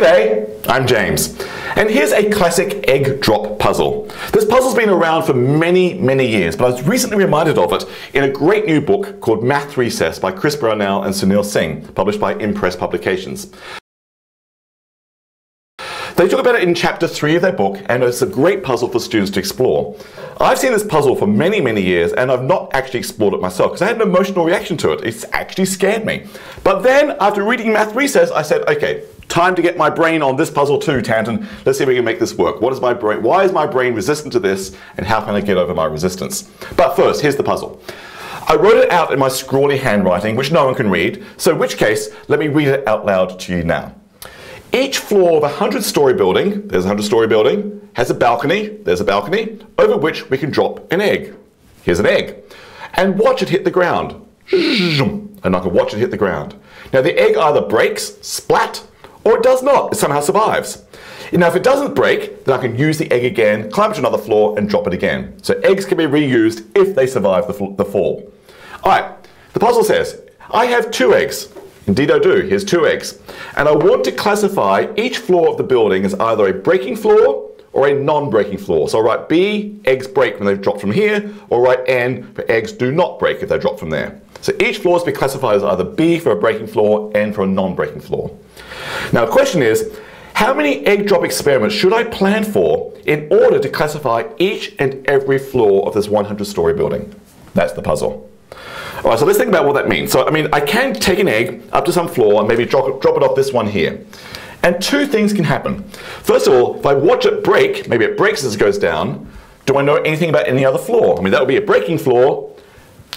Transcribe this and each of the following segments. G'day, I'm James, and here's a classic egg drop puzzle. This puzzle's been around for many, many years, but I was recently reminded of it in a great new book called Math Recess by Chris Brownell and Sunil Singh, published by Impress Publications. They talk about it in Chapter 3 of their book, and it's a great puzzle for students to explore. I've seen this puzzle for many, many years, and I've not actually explored it myself because I had an emotional reaction to it. It's actually scared me. But then, after reading Math Recess, I said, okay, time to get my brain on this puzzle too, Tanton. Let's see if we can make this work. What is my brain? Why is my brain resistant to this, and how can I get over my resistance? But first, here's the puzzle. I wrote it out in my scrawly handwriting, which no one can read, so in which case, let me read it out loud to you now. Each floor of a 100-story building, there's a 100-story building, has a balcony, there's a balcony, over which we can drop an egg. Here's an egg. And watch it hit the ground. And I can watch it hit the ground. Now the egg either breaks, splat, or it does not, it somehow survives. Now if it doesn't break, then I can use the egg again, climb to another floor and drop it again. So eggs can be reused if they survive the fall. Alright, the puzzle says, I have two eggs. Indeed I do, here's two eggs. And I want to classify each floor of the building as either a breaking floor or a non-breaking floor. So I'll write B, eggs break when they've dropped from here, or write N for eggs do not break if they drop from there. So each floor is to be classified as either B for a breaking floor, N for a non-breaking floor. Now the question is, how many egg drop experiments should I plan for in order to classify each and every floor of this 100-story building? That's the puzzle. Alright, so let's think about what that means. So, I mean, I can take an egg up to some floor and maybe drop it off this one here. And two things can happen. First of all, if I watch it break, maybe it breaks as it goes down, do I know anything about any other floor? I mean, that would be a breaking floor.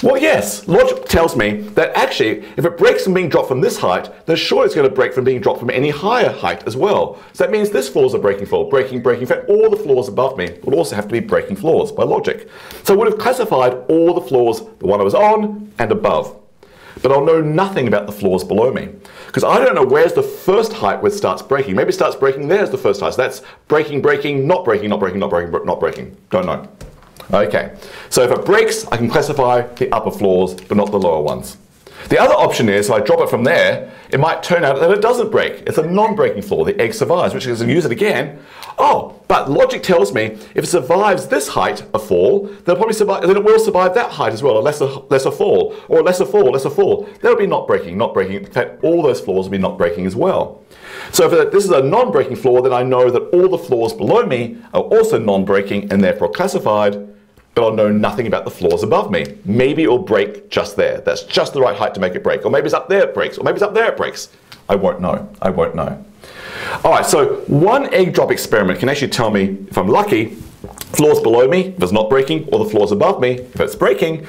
Well, yes, logic tells me that actually, if it breaks from being dropped from this height, then surely it's going to break from being dropped from any higher height as well. So that means this floor is a breaking floor, breaking. In fact, all the floors above me would also have to be breaking floors by logic. So I would have classified all the floors, the one I was on and above. But I'll know nothing about the floors below me. Because I don't know where's the first height where it starts breaking. Maybe it starts breaking there as the first height. So that's breaking, not breaking, not breaking, not breaking, not breaking. Don't know. Okay, so if it breaks, I can classify the upper floors, but not the lower ones. The other option is, if I drop it from there, it might turn out that it doesn't break. It's a non-breaking floor, the egg survives, which is going to use it again. Oh, but logic tells me if it survives this height, a fall, then it will survive that height as well, a lesser fall, or a lesser fall. That'll be not breaking, not breaking. In fact, all those floors will be not breaking as well. So if this is a non-breaking floor, then I know that all the floors below me are also non-breaking and therefore classified, but I'll know nothing about the floors above me. Maybe it'll break just there. That's just the right height to make it break. Or maybe it's up there it breaks. Or maybe it's up there it breaks. I won't know. I won't know. All right, so one egg drop experiment can actually tell me, if I'm lucky, floors below me, if it's not breaking, or the floors above me, if it's breaking,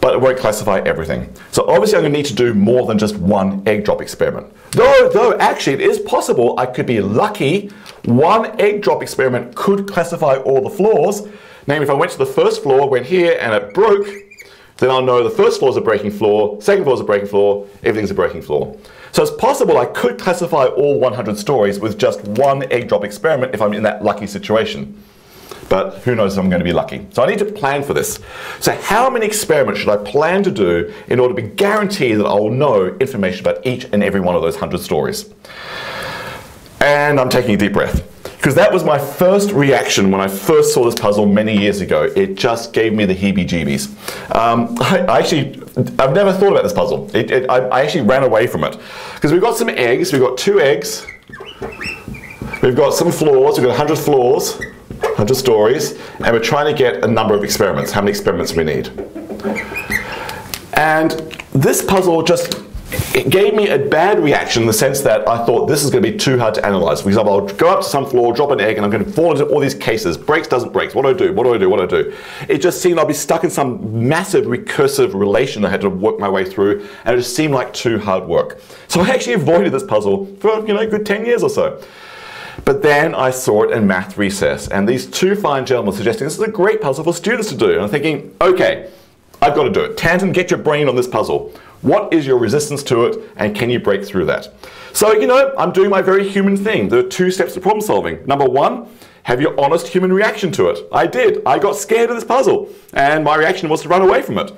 but it won't classify everything. So obviously I'm going to need to do more than just one egg drop experiment. Though actually it is possible I could be lucky. One egg drop experiment could classify all the floors. Namely, if I went to the first floor, went here, and it broke, then I'll know the first floor is a breaking floor, second floor is a breaking floor, everything's a breaking floor. So it's possible I could classify all 100 stories with just one egg drop experiment if I'm in that lucky situation. But who knows if I'm going to be lucky. So I need to plan for this. So how many experiments should I plan to do in order to be guaranteed that I will know information about each and every one of those 100 stories? And I'm taking a deep breath. Because that was my first reaction when I first saw this puzzle many years ago. It just gave me the heebie-jeebies. I've never thought about this puzzle. I actually ran away from it. Because we've got some eggs, we've got two eggs, we've got some floors, we've got 100 floors, 100 stories, and we're trying to get a number of experiments. How many experiments we need. And this puzzle just, it gave me a bad reaction in the sense that I thought this is going to be too hard to analyze. For example, I'll go up to some floor, drop an egg, and I'm going to fall into all these cases. Breaks, doesn't break. What do I do? What do I do? What do I do? It just seemed I'd be stuck in some massive recursive relation I had to work my way through, and it just seemed like too hard work. So I actually avoided this puzzle for, you know, a good 10 years or so. But then I saw it in Math Recess, and these two fine gentlemen suggesting this is a great puzzle for students to do. And I'm thinking, okay, I've got to do it. Tanton, get your brain on this puzzle. What is your resistance to it, and can you break through that? So, you know, I'm doing my very human thing. There are two steps to problem solving. Number one, have your honest human reaction to it. I did. I got scared of this puzzle, and my reaction was to run away from it.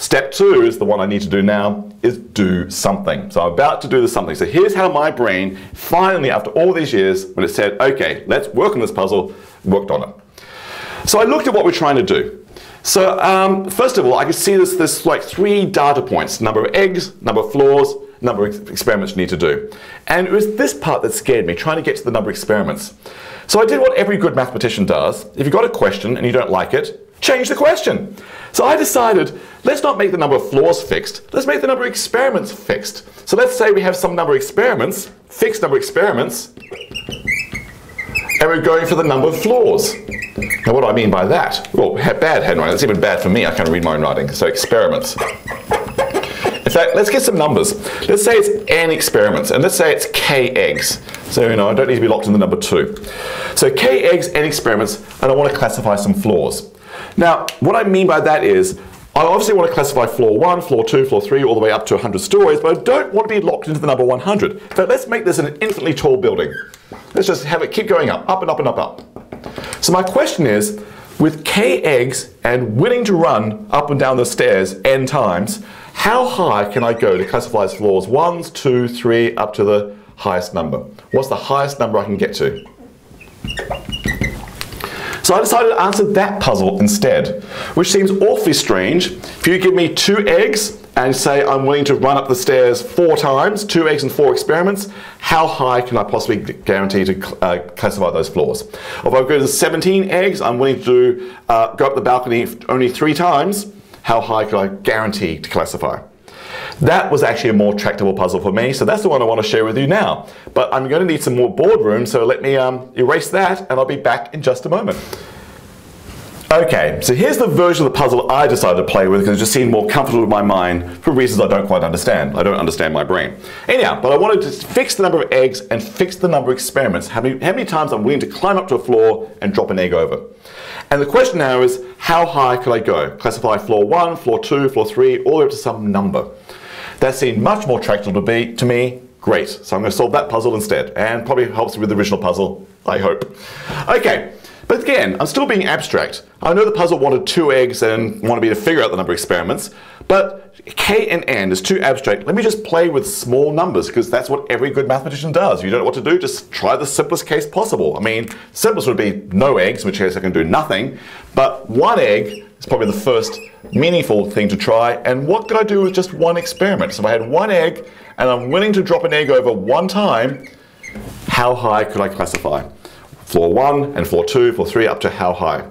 Step two is the one I need to do now, is do something. So I'm about to do the something. So here's how my brain finally, after all these years, when it said, okay, let's work on this puzzle, worked on it. So I looked at what we're trying to do. So first of all, I could see this like three data points, number of eggs, number of floors, number of experiments you need to do. And it was this part that scared me, trying to get to the number of experiments. So I did what every good mathematician does. If you've got a question and you don't like it, change the question. So I decided, let's not make the number of floors fixed, let's make the number of experiments fixed. So let's say we have some number of experiments, fixed number of experiments, and we're going for the number of floors. Now what do I mean by that? Well, bad handwriting, that's even bad for me, I can't read my own writing, so experiments. In fact, let's get some numbers. Let's say it's n experiments, and let's say it's k eggs. So, you know, I don't need to be locked in the number 2. So k eggs, n experiments, and I want to classify some floors. Now, what I mean by that is, I obviously want to classify floor 1, floor 2, floor 3, all the way up to 100 stories, but I don't want to be locked into the number 100. So let's make this an infinitely tall building. Let's just have it keep going up, up and up and up, up. So my question is, with k eggs and willing to run up and down the stairs n times, how high can I go to classify floors 1s, 2, 3, up to the highest number? What's the highest number I can get to? So I decided to answer that puzzle instead, which seems awfully strange. If you give me 2 eggs and say I'm willing to run up the stairs 4 times, 2 eggs and 4 experiments, how high can I possibly guarantee to classify those floors? If I go to 17 eggs, I'm willing to do, go up the balcony only 3 times, how high can I guarantee to classify? That was actually a more tractable puzzle for me, so that's the one I want to share with you now. But I'm going to need some more boardroom, so let me erase that, and I'll be back in just a moment. Okay, so here's the version of the puzzle I decided to play with because it just seemed more comfortable with my mind for reasons I don't quite understand. I don't understand my brain. Anyhow, but I wanted to fix the number of eggs and fix the number of experiments, how many times I'm willing to climb up to a floor and drop an egg over. And the question now is, how high could I go? Classify floor 1, floor 2, floor 3, all the way up to some number. That seemed much more tractable to me. Great. So I'm going to solve that puzzle instead, and probably helps with the original puzzle, I hope. Okay, but again, I'm still being abstract. I know the puzzle wanted 2 eggs and wanted me to figure out the number of experiments, but k and n is too abstract. Let me just play with small numbers, because that's what every good mathematician does. If you don't know what to do, just try the simplest case possible. I mean, simplest would be no eggs, in which case I can do nothing, but 1 egg is probably the first meaningful thing to try. And what could I do with just 1 experiment? So if I had 1 egg and I'm willing to drop an egg over 1 time, how high could I classify? Floor 1 and floor 2, floor 3, up to how high?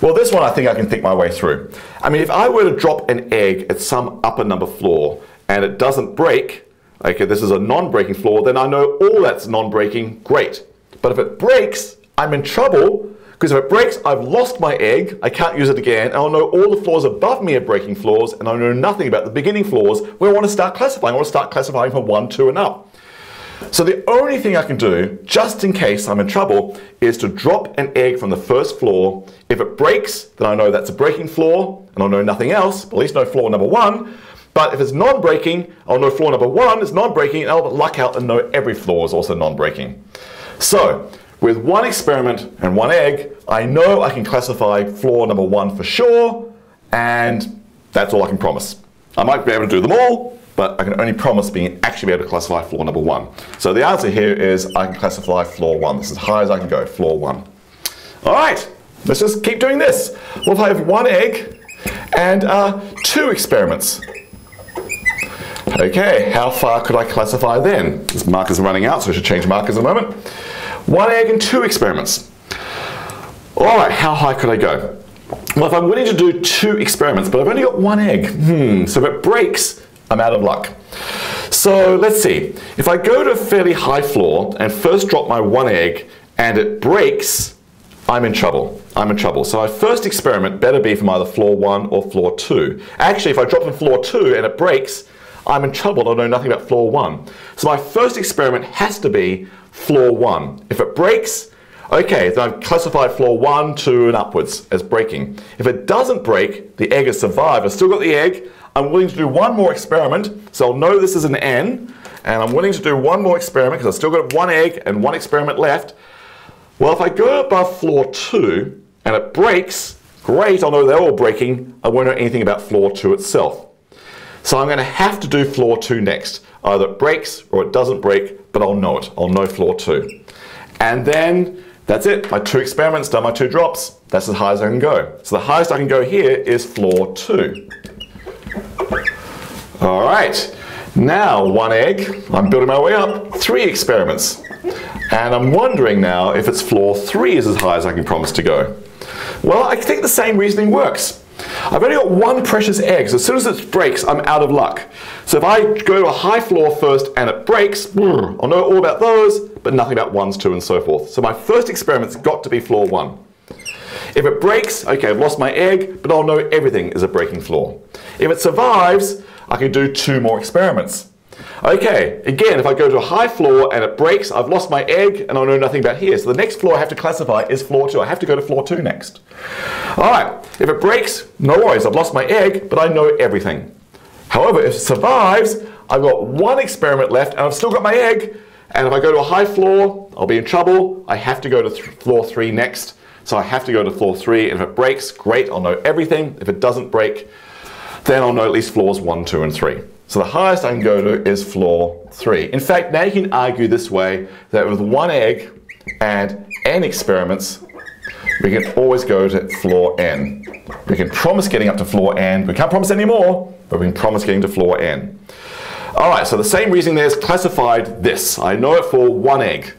Well, this one I think I can think my way through. I mean, if I were to drop an egg at some upper number floor and it doesn't break, okay, this is a non-breaking floor, then I know all that's non-breaking, great. But if it breaks, I'm in trouble, because if it breaks, I've lost my egg, I can't use it again, and I'll know all the floors above me are breaking floors, and I know nothing about the beginning floors where I want to start classifying. I want to start classifying from 1, 2, and up. So the only thing I can do, just in case I'm in trouble, is to drop an egg from the first floor. If it breaks, then I know that's a breaking floor, and I'll know nothing else, at least no floor number 1. But if it's non-breaking, I'll know floor number 1 is non-breaking, and I'll luck out and know every floor is also non-breaking. So, with 1 experiment and 1 egg, I know I can classify floor number 1 for sure, and that's all I can promise. I might be able to do them all, but I can only promise being actually be able to classify floor number 1. So the answer here is I can classify floor 1. This is as high as I can go, floor 1. All right, let's just keep doing this. Well, if I have 1 egg and 2 experiments, okay, how far could I classify then? This markers are running out, so I should change markers in a moment. 1 egg and 2 experiments. All right, how high could I go? Well, if I'm willing to do 2 experiments, but I've only got 1 egg, so if it breaks, I'm out of luck. So let's see. If I go to a fairly high floor and first drop my 1 egg and it breaks, I'm in trouble. I'm in trouble. So my first experiment better be from either floor 1 or floor 2. Actually, if I drop in floor 2 and it breaks, I'm in trouble. I know nothing about floor 1. So my first experiment has to be floor 1. If it breaks, okay, then I've classified floor 1, 2, and upwards as breaking. If it doesn't break, the egg has survived. I've still got the egg. I'm willing to do 1 more experiment, so I'll know this is an n, and I'm willing to do 1 more experiment because I've still got 1 egg and 1 experiment left. Well, if I go above floor 2 and it breaks, Great, I'll know they're all breaking. I won't know anything about floor 2 itself. So I'm going to have to do floor 2 next. Either it breaks or it doesn't break, but I'll know it. I'll know floor 2. And then that's it. My 2 experiments, done my 2 drops. That's as high as I can go. So the highest I can go here is floor 2. All right. Now 1 egg. I'm building my way up. 3 experiments. And I'm wondering now if it's floor 3 is as high as I can promise to go. Well, I think the same reasoning works. I've only got 1 precious egg, so as soon as it breaks, I'm out of luck. So if I go to a high floor first and it breaks, I'll know all about those, but nothing about 1s, 2s, and so forth. So my first experiment's got to be floor 1. If it breaks, okay, I've lost my egg, but I'll know everything is a breaking floor. If it survives, I can do 2 more experiments. Okay, again, if I go to a high floor and it breaks, I've lost my egg and I know nothing about here. So the next floor I have to classify is floor 2. I have to go to floor 2 next. All right, if it breaks, no worries, I've lost my egg, but I know everything. However, if it survives, I've got 1 experiment left and I've still got my egg. And if I go to a high floor, I'll be in trouble. I have to go to floor 3 next. So I have to go to floor 3. And if it breaks, great, I'll know everything. If it doesn't break, then I'll know at least floors 1, 2, and 3. So the highest I can go to is floor 3. In fact, now you can argue this way, that with 1 egg and n experiments, we can always go to floor n. We can promise getting up to floor n. We can't promise any more, but we can promise getting to floor n. All right, so the same reasoning there is classified this. I know it for 1 egg.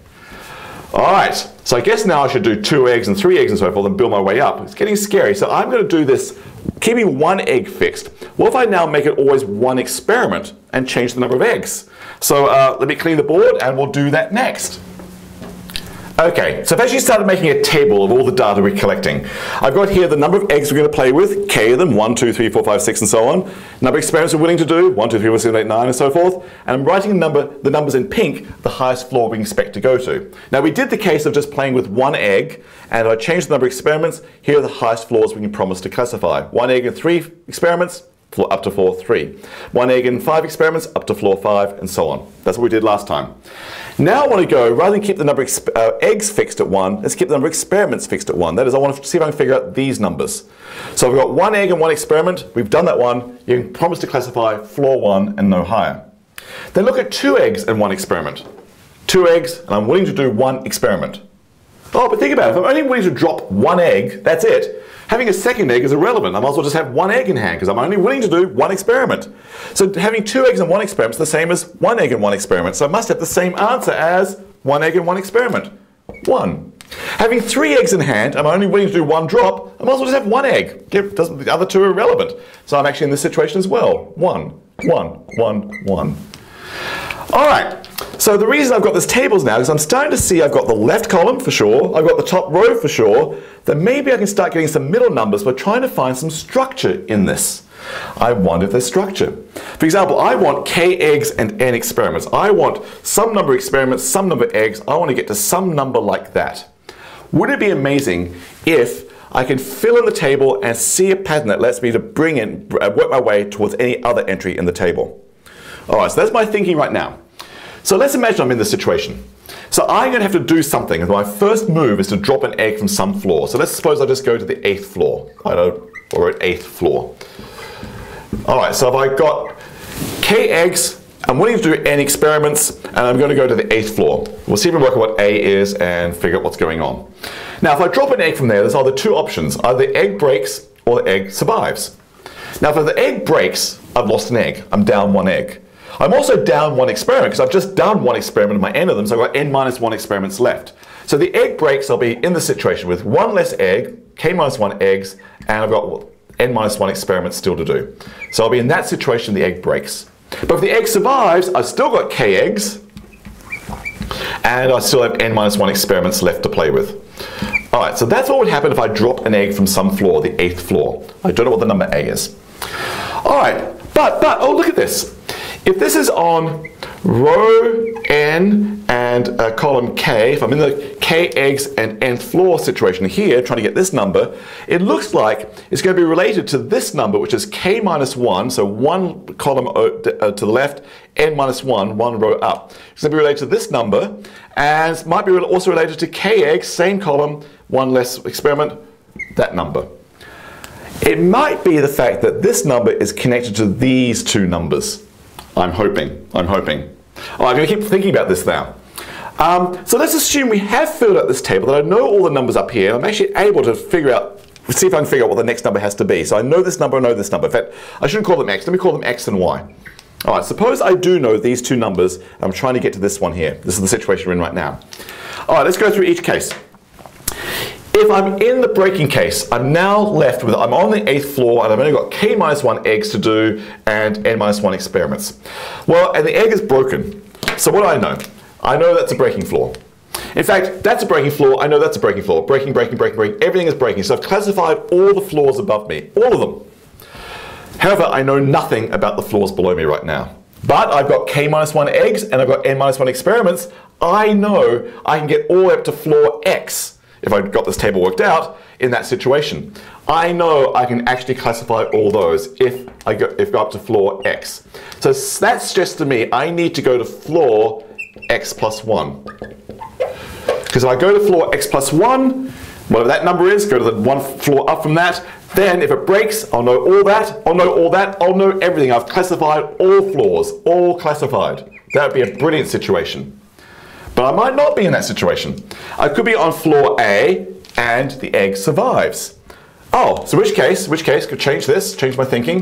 All right, so I guess now I should do 2 eggs and 3 eggs and so forth and build my way up. It's getting scary, so I'm going to do this keeping 1 egg fixed. What if I now make it always 1 experiment and change the number of eggs? So let me clean the board and we'll do that next. Okay, so I've actually started making a table of all the data we're collecting. I've got here the number of eggs we're going to play with, k of them, 1, 2, 3, 4, 5, 6, and so on. Number of experiments we're willing to do, 1, 2, 3, 4, 6, 8, 9, and so forth. And I'm writing the numbers in pink, the highest floor we can expect to go to. Now, we did the case of just playing with 1 egg, and I changed the number of experiments. Here are the highest floors we can promise to classify. 1 egg and 3 experiments, up to floor 3. 1 egg and 5 experiments, up to floor 5, and so on. That's what we did last time. Now I want to go, rather than keep the number of eggs fixed at 1, let's keep the number of experiments fixed at 1. That is, I want to see if I can figure out these numbers. So I've got 1 egg and 1 experiment. We've done that one. You can promise to classify floor 1 and no higher. Then look at 2 eggs and 1 experiment. 2 eggs, and I'm willing to do 1 experiment. Oh, but think about it. If I'm only willing to drop 1 egg, that's it. Having a second egg is irrelevant. I might as well just have 1 egg in hand because I'm only willing to do 1 experiment. So having 2 eggs and 1 experiment is the same as 1 egg and 1 experiment. So I must have the same answer as 1 egg and 1 experiment. 1. Having 3 eggs in hand, I'm only willing to do 1 drop. I might as well just have 1 egg. The other 2 are irrelevant. So I'm actually in this situation as well. 1, 1, 1, 1. All right. So the reason I've got this tables now is I'm starting to see I've got the left column for sure, I've got the top row for sure, then maybe I can start getting some middle numbers by trying to find some structure in this. I wonder if there's structure. For example, I want k eggs and n experiments. I want some number of experiments, some number of eggs. I want to get to some number like that. Would it be amazing if I can fill in the table and see a pattern that lets me to bring in, work my way towards any other entry in the table? All right, so that's my thinking right now. So let's imagine I'm in this situation. So I'm going to have to do something. My first move is to drop an egg from some floor. So let's suppose I just go to the 8th floor. I know, or at 8th floor. All right, so if I got k eggs, I'm willing to do n experiments, and I'm going to go to the 8th floor. We'll see if we can work out what A is and figure out what's going on. Now, if I drop an egg from there, there's either 2 options. Either the egg breaks or the egg survives. Now, if the egg breaks, I've lost an egg. I'm down 1 egg. I'm also down 1 experiment because I've just done 1 experiment in my n of them, so I've got n minus 1 experiments left. So the egg breaks, I'll be in the situation with 1 less egg, k minus 1 eggs, and I've got n minus 1 experiments still to do. So I'll be in that situation, the egg breaks. But if the egg survives, I've still got k eggs, and I still have n minus 1 experiments left to play with. All right, so that's what would happen if I dropped an egg from some floor, the 8th floor. I don't know what the number A is. All right, but, oh, look at this. If this is on row n and column k, if I'm in the k eggs and n floor situation here, trying to get this number, it looks like it's going to be related to this number, which is k minus 1, so 1 column to the left, n minus 1, 1 row up. It's going to be related to this number, and it might be also related to k eggs, same column, 1 less experiment, that number. It might be the fact that this number is connected to these two numbers. I'm hoping. Oh, I'm going to keep thinking about this now. So let's assume we have filled out this table, that I know all the numbers up here. I'm actually able to figure out, see if I can figure out what the next number has to be. So I know this number, I know this number. In fact, I shouldn't call them X. Let me call them X and Y. All right, suppose I do know these two numbers, and I'm trying to get to this one here. This is the situation we're in right now. All right, let's go through each case. If I'm in the breaking case, I'm now left with, I'm on the 8th floor and I've only got k-1 eggs to do and n-1 experiments. Well, and the egg is broken. So what do I know? I know that's a breaking floor. In fact, that's a breaking floor, I know that's a breaking floor. Breaking, breaking, breaking, breaking, everything is breaking. So I've classified all the floors above me, all of them. However, I know nothing about the floors below me right now. But I've got k-1 eggs and I've got n-1 experiments. I know I can get all the way up to floor X. If I got this table worked out in that situation. I know I can actually classify all those if I go up to floor X. So that suggests to me I need to go to floor X+1. Because if I go to floor X+1, whatever that number is, go to the one floor up from that, then if it breaks, I'll know all that, I'll know all that, I'll know everything. I've classified all floors, all classified. That would be a brilliant situation. But I might not be in that situation. I could be on floor A and the egg survives. Oh, so which case could change this, change my thinking.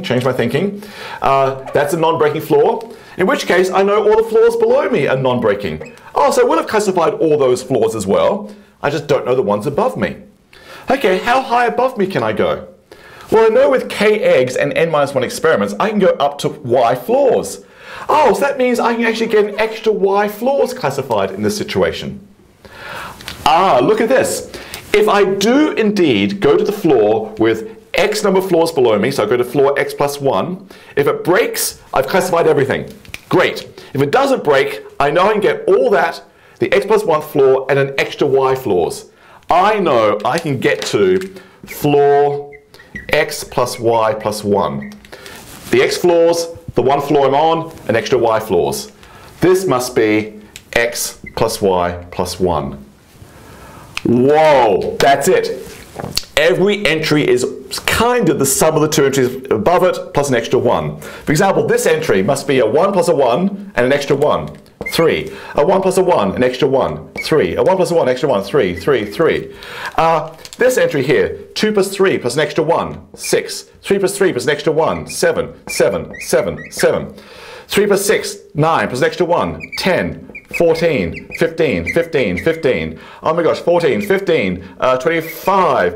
That's a non-breaking floor. In which case, I know all the floors below me are non-breaking. Oh, so I would have classified all those floors as well. I just don't know the ones above me. Okay, how high above me can I go? Well, I know with k eggs and n-1 experiments, I can go up to y floors. Oh, so that means I can actually get an extra y floors classified in this situation. Ah, look at this. If I do indeed go to the floor with x number of floors below me, so I go to floor x+1, if it breaks, I've classified everything. Great. If it doesn't break, I know I can get all that, the x+1 floor, and an extra y floors. I know I can get to floor x+y+1. The x floors, the one floor I'm on, and extra y floors. This must be x+y+1. Whoa, that's it. Every entry is kind of the sum of the two entries above it plus an extra one. For example, this entry must be a 1 plus a 1 and an extra 1, 3. A 1 plus a 1, an extra 1, 3. A 1 plus a 1, extra 1, 3, 3, 3. This entry here, 2 plus 3 plus an extra 1, 6. 3 plus 3 plus an extra 1, 7, 7, 7, 7. 3 plus 6, 9 plus an extra 1, 10, 14, 15, 15, 15. Oh my gosh, 14, 15, 25,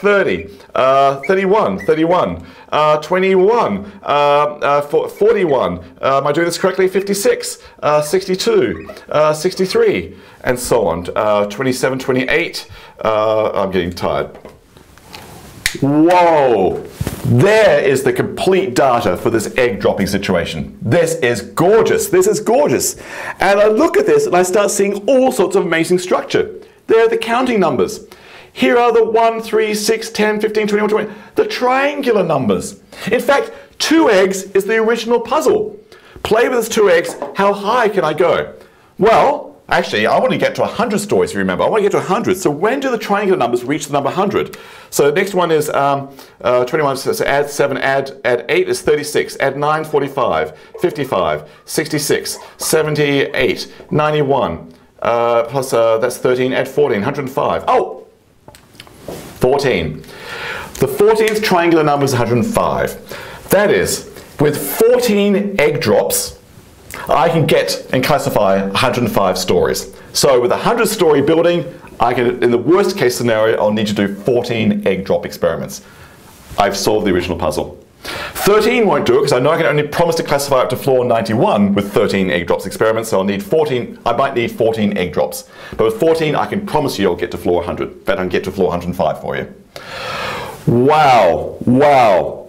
30, 31, 31, 21, 41. Am I doing this correctly? 56, 62, 63, and so on. 27, 28. I'm getting tired. Whoa! There is the complete data for this egg dropping situation. This is gorgeous. This is gorgeous. And I look at this and I start seeing all sorts of amazing structure. There are the counting numbers. Here are the 1, 3, 6, 10, 15, 21, 20. The triangular numbers. In fact, 2 eggs is the original puzzle. Play with this 2 eggs. How high can I go? Well, actually, I want to get to 100 stories, remember. I want to get to 100. So when do the triangular numbers reach the number 100? So the next one is 21, so add 7, add 8 is 36, add 9, 45, 55, 66, 78, 91, plus that's 13, add 14, 105. Oh, 14. The 14th triangular number is 105. That is, with 14 egg drops, I can get and classify 105 stories. So with a 100-story building, I can, in the worst case scenario, I'll need to do 14 egg drop experiments. I've solved the original puzzle. 13 won't do it because I know I can only promise to classify up to floor 91 with 13 egg drops experiments, so I'll need 14, I might need 14 egg drops. But with 14, I can promise you I'll get to floor 100. In fact, I can get to floor 105 for you. Wow, wow.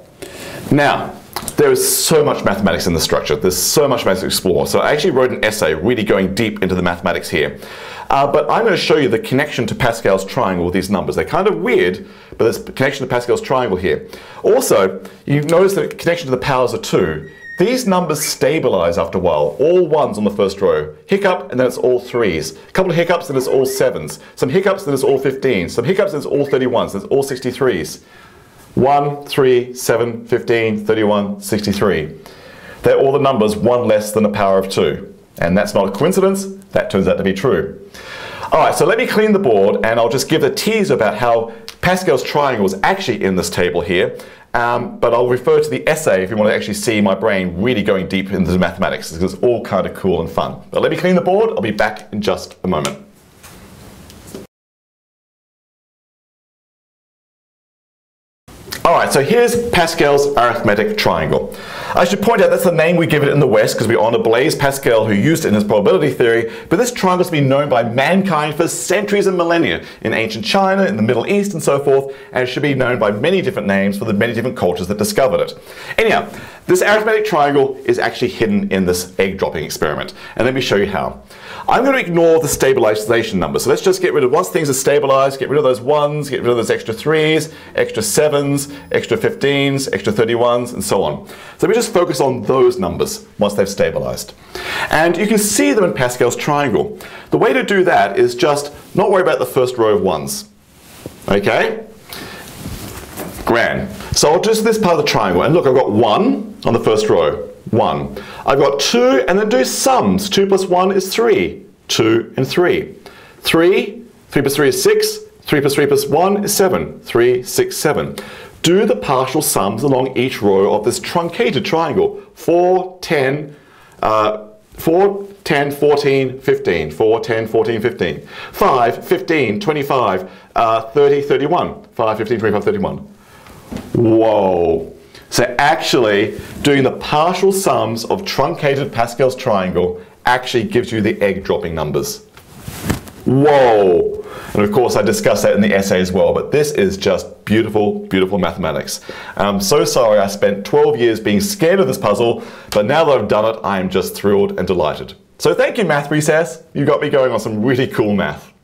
Now, there is so much mathematics in this structure. There's so much mathematics to explore. So I actually wrote an essay really going deep into the mathematics here. But I'm going to show you the connection to Pascal's triangle with these numbers. They're kind of weird, but there's a connection to Pascal's triangle here. Also, you notice the connection to the powers of 2. These numbers stabilize after a while. All 1s on the first row. Hiccup, and then it's all 3s. A couple of hiccups, then it's all 7s. Some hiccups, then it's all 15s. Some hiccups, then it's all 31s. Then it's all 63s. 1, 3, 7, 15, 31, 63. They're all the numbers one less than the power of 2. And that's not a coincidence, that turns out to be true. Alright, so let me clean the board and I'll just give a tease about how Pascal's triangle is actually in this table here. But I'll refer to the essay if you want to actually see my brain really going deep into the mathematics, because it's all kind of cool and fun. But let me clean the board, I'll be back in just a moment. Alright, so here's Pascal's arithmetic triangle. I should point out that's the name we give it in the West because we honour Blaise Pascal, who used it in his probability theory, but this triangle has been known by mankind for centuries and millennia in ancient China, in the Middle East and so forth, and it should be known by many different names for the many different cultures that discovered it. Anyhow, this arithmetic triangle is actually hidden in this egg dropping experiment, and let me show you how. I'm going to ignore the stabilization number, so let's just get rid of, once things are stabilized, get rid of those 1s, get rid of those extra 3s, extra 7s, extra 15s, extra 31s, and so on. So we just focus on those numbers once they've stabilized. And you can see them in Pascal's triangle. The way to do that is just not worry about the first row of 1s. Okay? Grand. So I'll just this part of the triangle, and look, I've got 1 on the first row, 1. I've got 2, and then do sums. 2 plus 1 is 3, 2 and 3. 3, 3 plus 3 is 6, 3 plus 3 plus 1 is 7, 3, 6, 7. Do the partial sums along each row of this truncated triangle. 4, 10, 14, 15. 4, 10, 14, 15. 5, 15, 25, 30, 31. 5, 15, 25, 31. Whoa! So actually, doing the partial sums of truncated Pascal's triangle actually gives you the egg dropping numbers. Whoa! And of course I discussed that in the essay as well, but this is just beautiful, beautiful mathematics. I'm so sorry I spent 12 years being scared of this puzzle, but now that I've done it, I am just thrilled and delighted. So thank you, Math Recess. You got me going on some really cool math.